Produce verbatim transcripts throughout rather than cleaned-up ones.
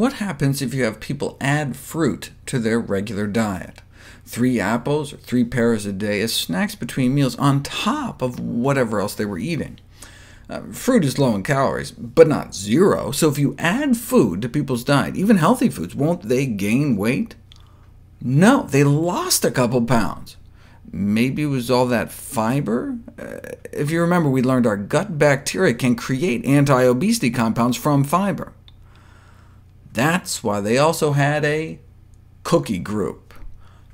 What happens if you have people add fruit to their regular diet? Three apples or three pears a day as snacks between meals on top of whatever else they were eating. Uh, fruit is low in calories, but not zero, so if you add food to people's diet, even healthy foods, won't they gain weight? No, they lost a couple pounds. Maybe it was all that fiber? Uh, if you remember, we learned our gut bacteria can create anti-obesity compounds from fiber. That's why they also had a cookie group.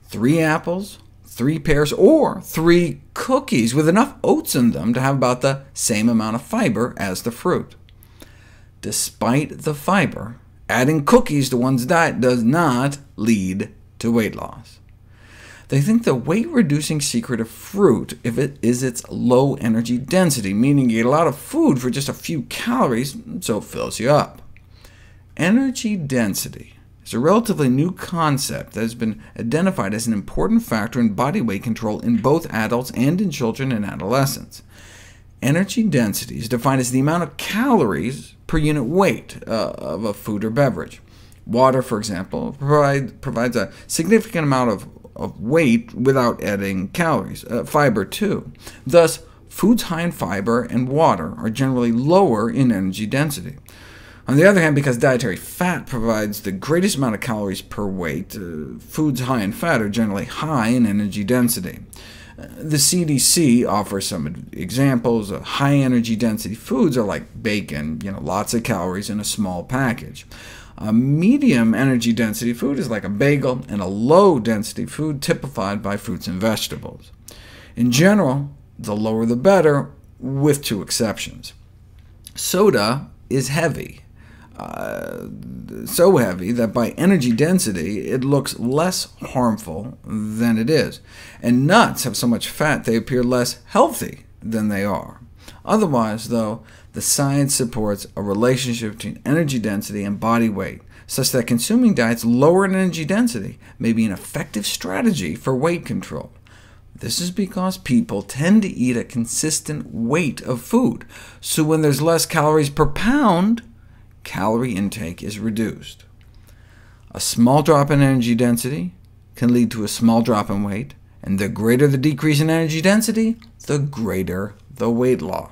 Three apples, three pears, or three cookies with enough oats in them to have about the same amount of fiber as the fruit. Despite the fiber, adding cookies to one's diet does not lead to weight loss. They think the weight-reducing secret of fruit if it is its low energy density, meaning you get a lot of food for just a few calories, so it fills you up. Energy density is a relatively new concept that has been identified as an important factor in body weight control in both adults and in children and adolescents. Energy density is defined as the amount of calories per unit weight uh, of a food or beverage. Water, for example, provide, provides a significant amount of of weight without adding calories, uh, fiber too. Thus, foods high in fiber and water are generally lower in energy density. On the other hand, because dietary fat provides the greatest amount of calories per weight, uh, foods high in fat are generally high in energy density. Uh, the C D C offers some examples of high energy density foods are like bacon, you know, lots of calories in a small package. A medium energy density food is like a bagel, and a low density food typified by fruits and vegetables. In general, the lower the better, with two exceptions. Soda is heavy, uh, so heavy that by energy density it looks less harmful than it is, and nuts have so much fat they appear less healthy than they are. Otherwise, though, the science supports a relationship between energy density and body weight, such that consuming diets lower in energy density may be an effective strategy for weight control. This is because people tend to eat a consistent weight of food, so when there's less calories per pound, calorie intake is reduced. A small drop in energy density can lead to a small drop in weight, and the greater the decrease in energy density, the greater the weight loss.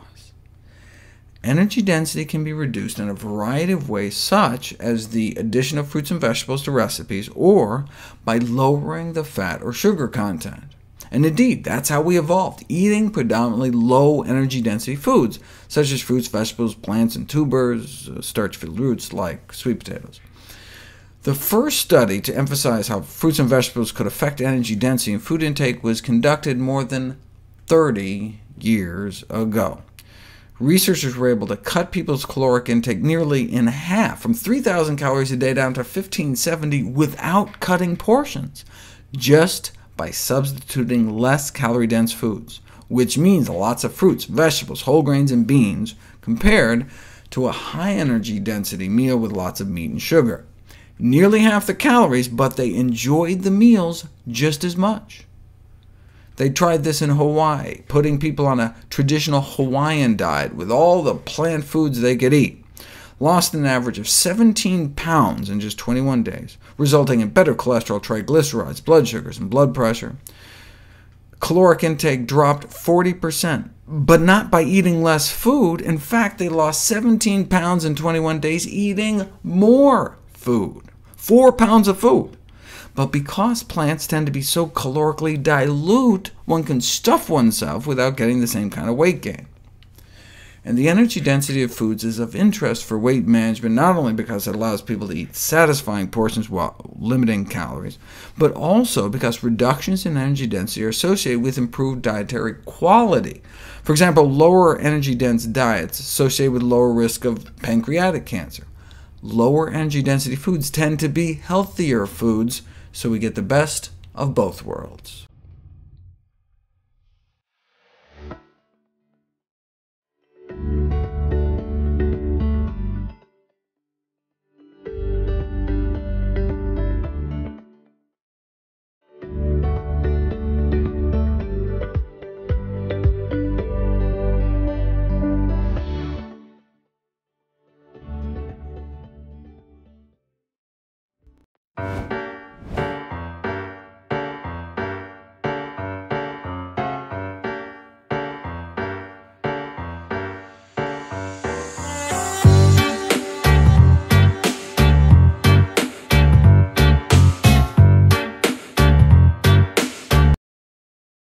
Energy density can be reduced in a variety of ways, such as the addition of fruits and vegetables to recipes, or by lowering the fat or sugar content. And indeed, that's how we evolved, eating predominantly low energy density foods, such as fruits, vegetables, plants, and tubers, starch-filled roots like sweet potatoes. The first study to emphasize how fruits and vegetables could affect energy density and food intake was conducted more than thirty years ago. Researchers were able to cut people's caloric intake nearly in half, from three thousand calories a day down to fifteen seventy, without cutting portions, just by substituting less calorie-dense foods, which means lots of fruits, vegetables, whole grains, and beans, compared to a high-energy density meal with lots of meat and sugar. Nearly half the calories, but they enjoyed the meals just as much. They tried this in Hawaii, putting people on a traditional Hawaiian diet with all the plant foods they could eat, lost an average of seventeen pounds in just twenty-one days, resulting in better cholesterol, triglycerides, blood sugars, and blood pressure. Caloric intake dropped forty percent, but not by eating less food. In fact, they lost seventeen pounds in twenty-one days eating more food, four pounds of food. But because plants tend to be so calorically dilute, one can stuff oneself without getting the same kind of weight gain. And the energy density of foods is of interest for weight management, not only because it allows people to eat satisfying portions while limiting calories, but also because reductions in energy density are associated with improved dietary quality. For example, lower energy-dense diets associated with lower risk of pancreatic cancer. Lower energy density foods tend to be healthier foods, so we get the best of both worlds.